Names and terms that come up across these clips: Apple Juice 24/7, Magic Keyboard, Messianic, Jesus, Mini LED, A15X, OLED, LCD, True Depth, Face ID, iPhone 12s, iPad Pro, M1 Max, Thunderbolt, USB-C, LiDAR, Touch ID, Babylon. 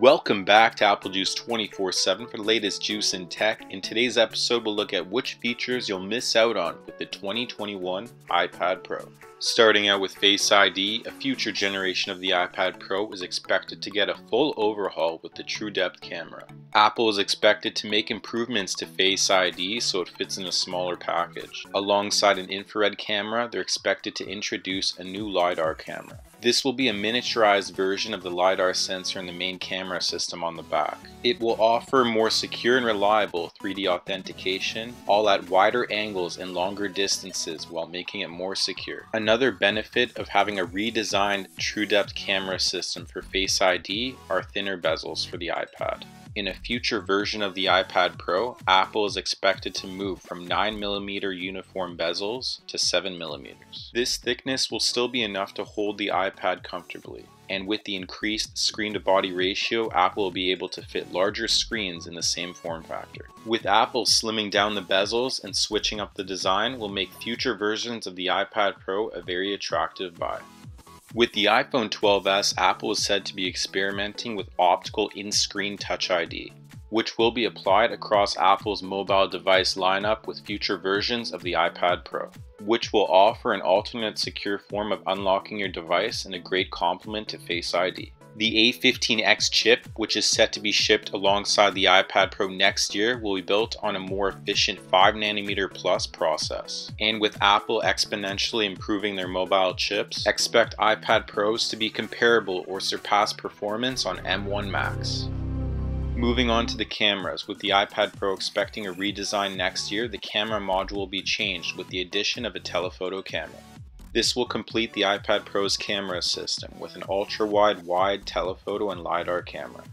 Welcome back to Apple Juice 24/7 for the latest juice in tech. In today's episode, we'll look at which features you'll miss out on with the 2021 iPad Pro. Starting out with Face ID, a future generation of the iPad Pro is expected to get a full overhaul with the True Depth camera. Apple is expected to make improvements to Face ID so it fits in a smaller package. Alongside an infrared camera, they're expected to introduce a new LiDAR camera. This will be a miniaturized version of the LiDAR sensor in the main camera system on the back. It will offer more secure and reliable 3D authentication, all at wider angles and longer distances while making it more secure. Another benefit of having a redesigned True Depth camera system for Face ID are thinner bezels for the iPad. In a future version of the iPad Pro, Apple is expected to move from 9mm uniform bezels to 7mm. This thickness will still be enough to hold the iPad comfortably, and with the increased screen-to-body ratio, Apple will be able to fit larger screens in the same form factor. With Apple slimming down the bezels and switching up the design will make future versions of the iPad Pro a very attractive buy. With the iPhone 12s, Apple is said to be experimenting with optical in-screen Touch ID, which will be applied across Apple's mobile device lineup with future versions of the iPad Pro, which will offer an alternate secure form of unlocking your device and a great complement to Face ID. The A15X chip, which is set to be shipped alongside the iPad Pro next year, will be built on a more efficient 5nm plus process. And with Apple exponentially improving their mobile chips, expect iPad Pros to be comparable or surpass performance on M1 Max. Moving on to the cameras, with the iPad Pro expecting a redesign next year, the camera module will be changed with the addition of a telephoto camera. This will complete the iPad Pro's camera system with an ultra-wide, wide telephoto and LiDAR camera.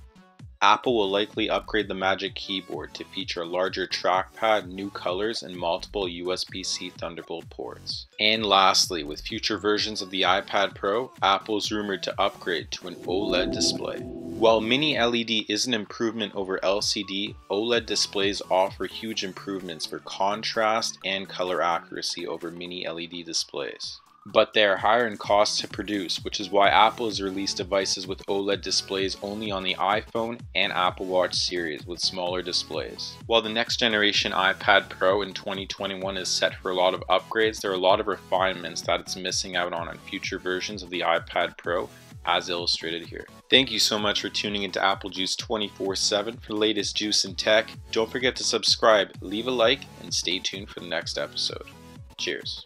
Apple will likely upgrade the Magic Keyboard to feature a larger trackpad, new colors, and multiple USB-C Thunderbolt ports. And lastly, with future versions of the iPad Pro, Apple is rumored to upgrade to an OLED display. While Mini LED is an improvement over LCD, OLED displays offer huge improvements for contrast and color accuracy over Mini LED displays. But they are higher in cost to produce, which is why Apple has released devices with OLED displays only on the iPhone and Apple Watch series with smaller displays. While the next generation iPad Pro in 2021 is set for a lot of upgrades, there are a lot of refinements that it's missing out on future versions of the iPad Pro, as illustrated here. Thank you so much for tuning into Apple Juice 24/7 for the latest juice and tech. Don't forget to subscribe, leave a like, and stay tuned for the next episode. Cheers.